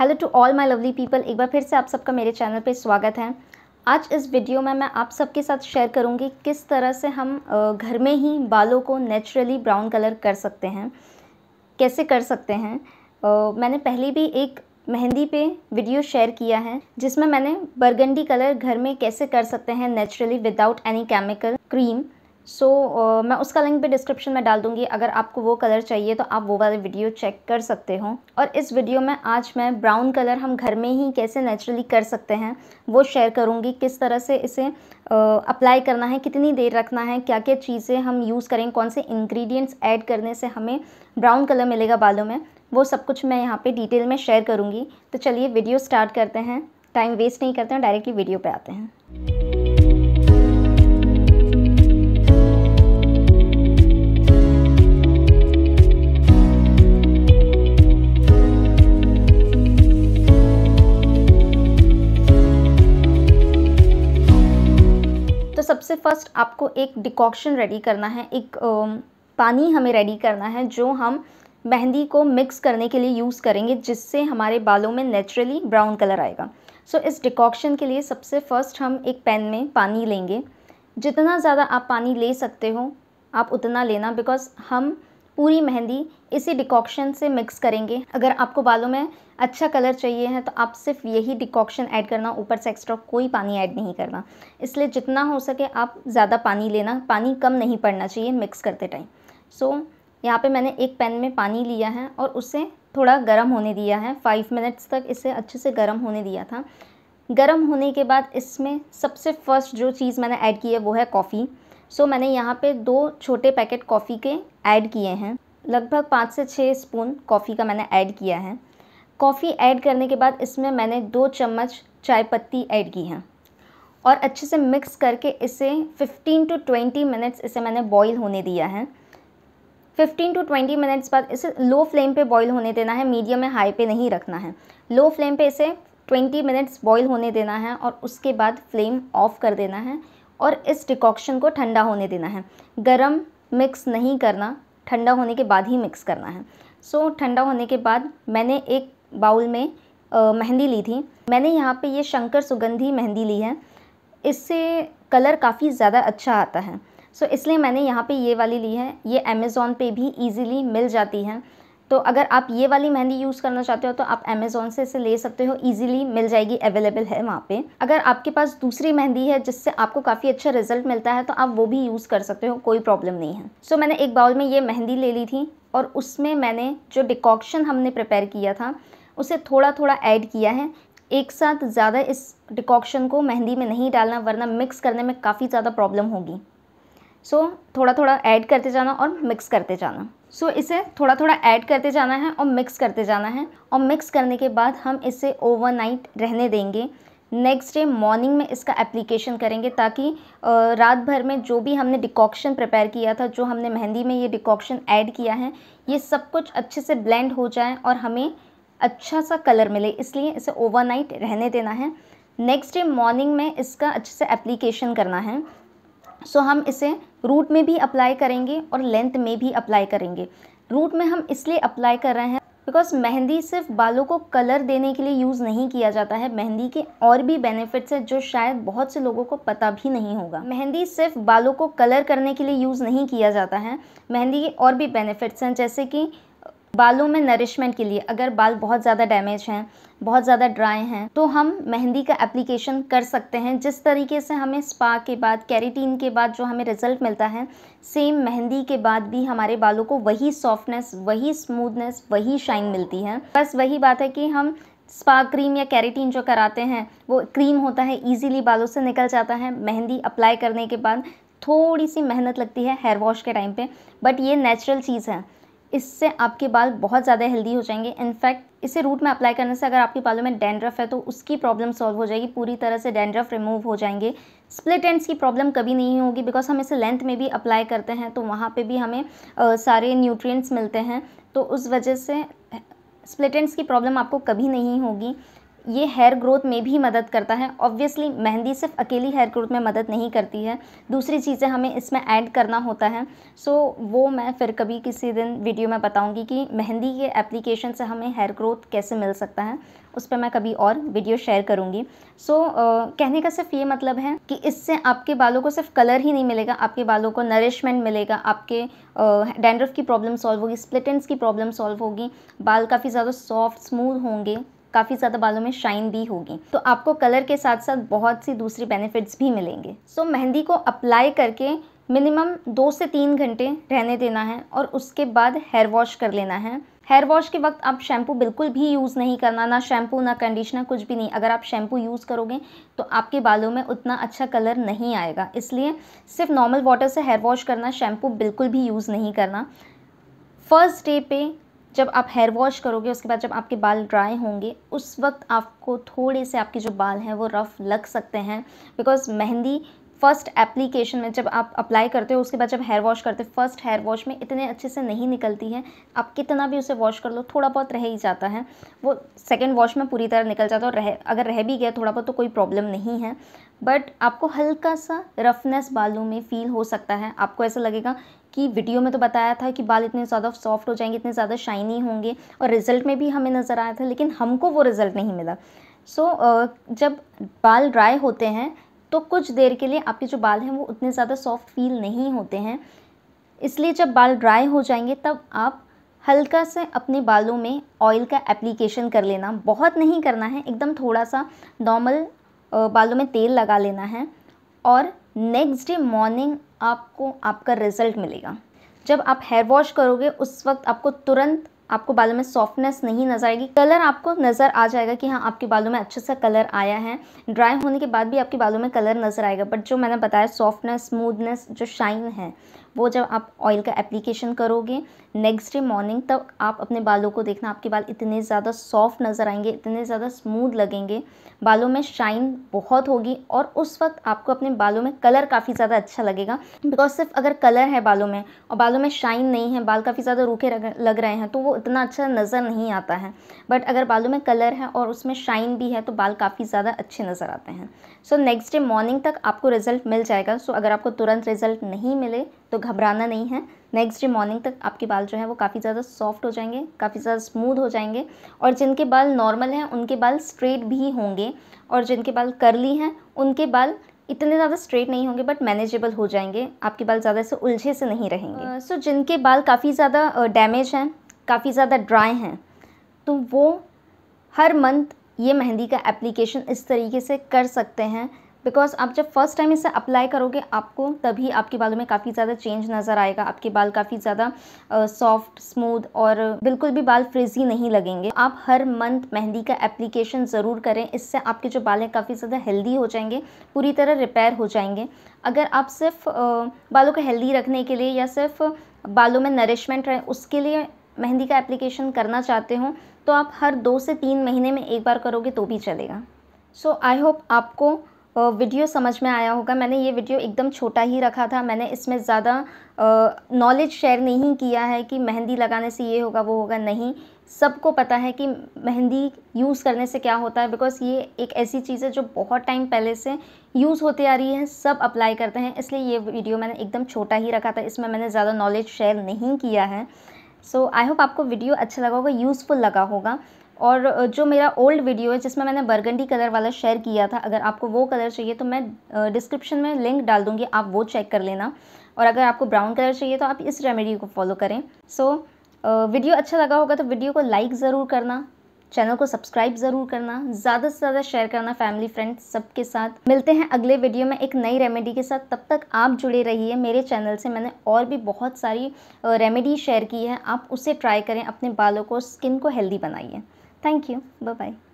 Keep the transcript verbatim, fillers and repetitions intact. Hello to all my lovely people, एक बार फिर से आप सबका मेरे चैनल पे स्वागत है। आज इस वीडियो में मैं आप सबके साथ शेयर करूंगी किस तरह से हम घर में ही बालों को नेचुरली ब्राउन कलर कर सकते हैं, कैसे कर सकते हैं। मैंने पहले भी एक मेहंदी पे वीडियो शेयर किया है जिसमें मैंने बरगंडी कलर घर में कैसे कर सकते हैं naturally without any chemical cream. So so, uh, मैं उसका लिंक भी डिस्क्रिप्शन में डाल दूँगी। अगर आपको वो कलर चाहिए तो आप वो वाले वीडियो चेक कर सकते हो। और इस वीडियो में आज मैं ब्राउन कलर हम घर में ही कैसे नेचुरली कर सकते हैं वो शेयर करूँगी, किस तरह से इसे अप्लाई uh, करना है, कितनी देर रखना है, क्या क्या चीज़ें हम यूज़ करेंगे, कौन से इंग्रेडिएंट्स ऐड करने से हमें ब्राउन कलर मिलेगा बालों में, वो सब कुछ मैं यहाँ पर डिटेल में शेयर करूँगी। तो चलिए वीडियो स्टार्ट करते हैं, टाइम वेस्ट नहीं करते हैं, डायरेक्टली वीडियो पर आते हैं। सबसे फर्स्ट आपको एक डिकॉक्शन रेडी करना है, एक पानी हमें रेडी करना है जो हम मेहंदी को मिक्स करने के लिए यूज़ करेंगे, जिससे हमारे बालों में नेचुरली ब्राउन कलर आएगा। सो इस डिकॉक्शन के लिए सबसे फर्स्ट हम एक पैन में पानी लेंगे। जितना ज़्यादा आप पानी ले सकते हो आप उतना लेना, बिकॉज़ हम पूरी मेहंदी इसी डिकॉक्शन से मिक्स करेंगे। अगर आपको बालों में अच्छा कलर चाहिए है तो आप सिर्फ यही डिकॉक्शन ऐड करना, ऊपर से एक्स्ट्रा कोई पानी ऐड नहीं करना। इसलिए जितना हो सके आप ज़्यादा पानी लेना, पानी कम नहीं पड़ना चाहिए मिक्स करते टाइम। सो so, यहाँ पे मैंने एक पैन में पानी लिया है और उसे थोड़ा गर्म होने दिया है। फाइव मिनट्स तक इसे अच्छे से गर्म होने दिया था। गर्म होने के बाद इसमें सबसे फर्स्ट जो चीज़ मैंने ऐड की है वो है कॉफ़ी। सो so, मैंने यहाँ पे दो छोटे पैकेट कॉफ़ी के ऐड किए हैं, लगभग पाँच से छः स्पून कॉफ़ी का मैंने ऐड किया है। कॉफ़ी ऐड करने के बाद इसमें मैंने दो चम्मच चाय पत्ती ऐड की है और अच्छे से मिक्स करके इसे फिफ्टीन टू ट्वेंटी मिनट्स इसे मैंने बॉईल होने दिया है। फिफ्टीन टू ट्वेंटी मिनट्स बाद इसे लो फ्लेम पे बॉईल होने देना है, मीडियम या हाई पे नहीं रखना है। लो फ्लेम पे इसे ट्वेंटी मिनट्स बॉईल होने देना है और उसके बाद फ्लेम ऑफ कर देना है और इस डिकॉक्शन को ठंडा होने देना है। गरम मिक्स नहीं करना, ठंडा होने के बाद ही मिक्स करना है। सो so, ठंडा होने के बाद मैंने एक बाउल में आ, मेहंदी ली थी। मैंने यहाँ पे ये शंकर सुगंधी मेहंदी ली है, इससे कलर काफ़ी ज़्यादा अच्छा आता है। सो so, इसलिए मैंने यहाँ पे ये वाली ली है। ये अमेज़ोन पे भी इजीली मिल जाती है, तो अगर आप ये वाली मेहंदी यूज़ करना चाहते हो तो आप अमेज़ोन से इसे ले सकते हो, इजीली मिल जाएगी, अवेलेबल है वहाँ पे। अगर आपके पास दूसरी मेहंदी है जिससे आपको काफ़ी अच्छा रिजल्ट मिलता है तो आप वो भी यूज़ कर सकते हो, कोई प्रॉब्लम नहीं है। सो so, मैंने एक बाउल में ये मेहंदी ले ली थी और उसमें मैंने जो डिकॉक्शन हमने प्रिपेयर किया था उसे थोड़ा थोड़ा ऐड किया है। एक साथ ज़्यादा इस डिकॉक्शन को मेहंदी में नहीं डालना, वरना मिक्स करने में काफ़ी ज़्यादा प्रॉब्लम होगी। सो so, थोड़ा थोड़ा ऐड करते जाना और मिक्स करते जाना। सो so, इसे थोड़ा थोड़ा ऐड करते जाना है और मिक्स करते जाना है। और मिक्स करने के बाद हम इसे ओवरनाइट रहने देंगे। नेक्स्ट डे मॉर्निंग में इसका एप्लीकेशन करेंगे, ताकि रात भर में जो भी हमने डिकॉक्शन प्रिपेयर किया था, जो हमने मेहंदी में ये डिकॉक्शन ऐड किया है, ये सब कुछ अच्छे से ब्लेंड हो जाए और हमें अच्छा सा कलर मिले। इसलिए इसे ओवरनाइट रहने देना है। नेक्स्ट डे मॉर्निंग में इसका अच्छे से एप्लीकेशन करना है। सो so, हम इसे रूट में भी अप्लाई करेंगे और लेंथ में भी अप्लाई करेंगे। रूट में हम इसलिए अप्लाई कर रहे हैं बिकॉज़ मेहंदी सिर्फ बालों को कलर देने के लिए यूज़ नहीं किया जाता है। मेहंदी के और भी बेनिफिट्स हैं जो शायद बहुत से लोगों को पता भी नहीं होगा। मेहंदी सिर्फ बालों को कलर करने के लिए यूज़ नहीं किया जाता है, मेहंदी के और भी बेनिफिट्स हैं, जैसे कि बालों में नरिशमेंट के लिए। अगर बाल बहुत ज़्यादा डैमेज हैं, बहुत ज़्यादा ड्राई हैं, तो हम मेहंदी का एप्लीकेशन कर सकते हैं। जिस तरीके से हमें स्पा के बाद, केराटिन के बाद जो हमें रिज़ल्ट मिलता है, सेम मेहंदी के बाद भी हमारे बालों को वही सॉफ्टनेस, वही स्मूथनेस, वही शाइन मिलती है। बस वही बात है कि हम स्पा क्रीम या केराटिन जो कराते हैं वो क्रीम होता है, ईजीली बालों से निकल जाता है। मेहंदी अप्लाई करने के बाद थोड़ी सी मेहनत लगती है हेयर वॉश के टाइम पर, बट ये नेचुरल चीज़ है, इससे आपके बाल बहुत ज़्यादा हेल्दी हो जाएंगे। इनफैक्ट इसे रूट में अप्लाई करने से अगर आपके बालों में डैंड्रफ है तो उसकी प्रॉब्लम सॉल्व हो जाएगी, पूरी तरह से डैंड्रफ रिमूव हो जाएंगे। स्प्लिट एंड्स की प्रॉब्लम कभी नहीं होगी, बिकॉज हम इसे लेंथ में भी अप्लाई करते हैं तो वहाँ पे भी हमें आ, सारे न्यूट्रिएंट्स मिलते हैं, तो उस वजह से स्प्लिट एंड्स की प्रॉब्लम आपको कभी नहीं होगी। ये हेयर ग्रोथ में भी मदद करता है। ऑब्वियसली मेहंदी सिर्फ अकेली हेयर ग्रोथ में मदद नहीं करती है, दूसरी चीज़ें हमें इसमें ऐड करना होता है। सो वो मैं फिर कभी किसी दिन वीडियो में बताऊंगी कि मेहंदी के एप्लीकेशन से हमें हेयर ग्रोथ कैसे मिल सकता है, उस पर मैं कभी और वीडियो शेयर करूँगी। सो so, कहने का सिर्फ ये मतलब है कि इससे आपके बालों को सिर्फ कलर ही नहीं मिलेगा, आपके बालों को नरिशमेंट मिलेगा, आपके डैंड्रफ की प्रॉब्लम सॉल्व होगी, स्प्लिट एंड्स की प्रॉब्लम सॉल्व होगी, बाल काफ़ी ज़्यादा सॉफ्ट स्मूथ होंगे, काफ़ी ज़्यादा बालों में शाइन भी होगी। तो आपको कलर के साथ साथ बहुत सी दूसरी बेनिफिट्स भी मिलेंगे। सो so, मेहंदी को अप्लाई करके मिनिमम दो से तीन घंटे रहने देना है और उसके बाद हेयर वॉश कर लेना है। हेयर वॉश के वक्त आप शैम्पू बिल्कुल भी यूज़ नहीं करना, ना शैम्पू ना कंडीशनर कुछ भी नहीं। अगर आप शैम्पू यूज़ करोगे तो आपके बालों में उतना अच्छा कलर नहीं आएगा, इसलिए सिर्फ नॉर्मल वाटर से हेयर वॉश करना, शैम्पू बिल्कुल भी यूज़ नहीं करना। फर्स्ट डे पे जब आप हेयर वॉश करोगे, उसके बाद जब आपके बाल ड्राई होंगे, उस वक्त आपको थोड़े से आपके जो बाल हैं वो रफ़ लग सकते हैं, बिकॉज़ मेहंदी फ़र्स्ट एप्लीकेशन में जब आप अप्लाई करते हो, उसके बाद जब हेयर वॉश करते हो, फर्स्ट हेयर वॉश में इतने अच्छे से नहीं निकलती है। आप कितना भी उसे वॉश कर लो, थोड़ा बहुत रह ही जाता है, वो सेकेंड वॉश में पूरी तरह निकल जाता है। और रह अगर रह भी गया थोड़ा बहुत तो कोई प्रॉब्लम नहीं है, बट आपको हल्का सा रफनेस बालों में फ़ील हो सकता है। आपको ऐसा लगेगा कि वीडियो में तो बताया था कि बाल इतने ज़्यादा सॉफ्ट हो जाएंगे, इतने ज़्यादा शाइनी होंगे, और रिज़ल्ट में भी हमें नज़र आया था, लेकिन हमको वो रिज़ल्ट नहीं मिला। सो so, जब बाल ड्राई होते हैं तो कुछ देर के लिए आपके जो बाल हैं वो उतने ज़्यादा सॉफ्ट फील नहीं होते हैं, इसलिए जब बाल ड्राई हो जाएंगे तब आप हल्का से अपने बालों में ऑयल का एप्लीकेशन कर लेना। बहुत नहीं करना है, एकदम थोड़ा सा नॉर्मल बालों में तेल लगा लेना है, और नेक्स्ट डे मॉर्निंग आपको आपका रिज़ल्ट मिलेगा। जब आप हेयर वॉश करोगे उस वक्त आपको तुरंत आपको बालों में सॉफ्टनेस नहीं नज़र आएगी, कलर आपको नज़र आ जाएगा कि हाँ आपके बालों में अच्छा सा कलर आया है। ड्राई होने के बाद भी आपके बालों में कलर नज़र आएगा, बट जो मैंने बताया सॉफ्टनेस, स्मूथनेस, जो शाइन है, वो जब आप ऑयल का एप्लीकेशन करोगे नेक्स्ट डे मॉर्निंग तक आप अपने बालों को देखना, आपके बाल इतने ज़्यादा सॉफ्ट नज़र आएंगे, इतने ज़्यादा स्मूथ लगेंगे, बालों में शाइन बहुत होगी, और उस वक्त आपको अपने बालों में कलर काफ़ी ज़्यादा अच्छा लगेगा। बिकॉज सिर्फ अगर कलर है बालों में और बालों में शाइन नहीं है, बाल काफ़ी ज़्यादा रूखे लग रहे हैं, तो वो इतना अच्छा नज़र नहीं आता है। बट अगर बालों में कलर है और उसमें शाइन भी है तो बाल काफ़ी ज़्यादा अच्छे नज़र आते हैं। सो नेक्स्ट डे मॉर्निंग तक आपको रिज़ल्ट मिल जाएगा। सो so, अगर आपको तुरंत रिज़ल्ट नहीं मिले तो घबराना नहीं है, नेक्स्ट डे मॉर्निंग तक आपके बाल जो है वो काफ़ी ज़्यादा सॉफ्ट हो जाएंगे, काफ़ी ज़्यादा स्मूथ हो जाएंगे। और जिनके बाल नॉर्मल हैं उनके बाल स्ट्रेट भी होंगे, और जिनके बाल कर्ली हैं उनके बाल इतने ज़्यादा स्ट्रेट नहीं होंगे बट मैनेजेबल हो जाएंगे, आपके बाल ज़्यादा से उलझे से नहीं रहेंगे। सो uh, so, जिनके बाल काफ़ी ज़्यादा डैमेज हैं, काफ़ी ज़्यादा ड्राई हैं, तो वो हर मंथ ये मेहंदी का एप्लीकेशन इस तरीके से कर सकते हैं। बिकॉज आप जब फर्स्ट टाइम इसे अप्लाई करोगे आपको तभी आपके बालों में काफ़ी ज़्यादा चेंज नज़र आएगा, आपके बाल काफ़ी ज़्यादा सॉफ्ट स्मूथ और बिल्कुल भी बाल फ्रिजी नहीं लगेंगे। आप हर मंथ मेहंदी का एप्लीकेशन ज़रूर करें, इससे आपके जो बाल हैं काफ़ी ज़्यादा हेल्दी हो जाएंगे, पूरी तरह रिपेयर हो जाएंगे। अगर आप सिर्फ बालों को हेल्दी रखने के लिए या सिर्फ बालों में नरिशमेंट रहे उसके लिए मेहंदी का एप्लीकेशन करना चाहते हो तो आप हर दो से तीन महीने में एक बार करोगे तो भी चलेगा। सो आई होप आपको वीडियो समझ में आया होगा। मैंने ये वीडियो एकदम छोटा ही रखा था, मैंने इसमें ज़्यादा नॉलेज शेयर नहीं किया है कि मेहंदी लगाने से ये होगा वो होगा, नहीं। सबको पता है कि मेहंदी यूज़ करने से क्या होता है, बिकॉज़ ये एक ऐसी चीज़ है जो बहुत टाइम पहले से यूज़ होती आ रही है, सब अप्लाई करते हैं, इसलिए ये वीडियो मैंने एकदम छोटा ही रखा था, इसमें मैंने ज़्यादा नॉलेज शेयर नहीं किया है। सो आई होप आपको वीडियो अच्छा लगा होगा, यूज़फुल लगा होगा। और जो मेरा ओल्ड वीडियो है जिसमें मैंने बर्गंडी कलर वाला शेयर किया था, अगर आपको वो कलर चाहिए तो मैं डिस्क्रिप्शन में लिंक डाल दूँगी, आप वो चेक कर लेना। और अगर आपको ब्राउन कलर चाहिए तो आप इस रेमेडी को फॉलो करें। सो so, वीडियो अच्छा लगा होगा तो वीडियो को लाइक ज़रूर करना, चैनल को सब्सक्राइब ज़रूर करना, ज़्यादा से ज़्यादा शेयर करना फैमिली फ्रेंड्स सबके साथ। मिलते हैं अगले वीडियो में एक नई रेमेडी के साथ, तब तक आप जुड़े रहिए मेरे चैनल से। मैंने और भी बहुत सारी रेमेडी शेयर की है, आप उसे ट्राई करें, अपने बालों को, स्किन को हेल्दी बनाइए। Thank you, bye bye.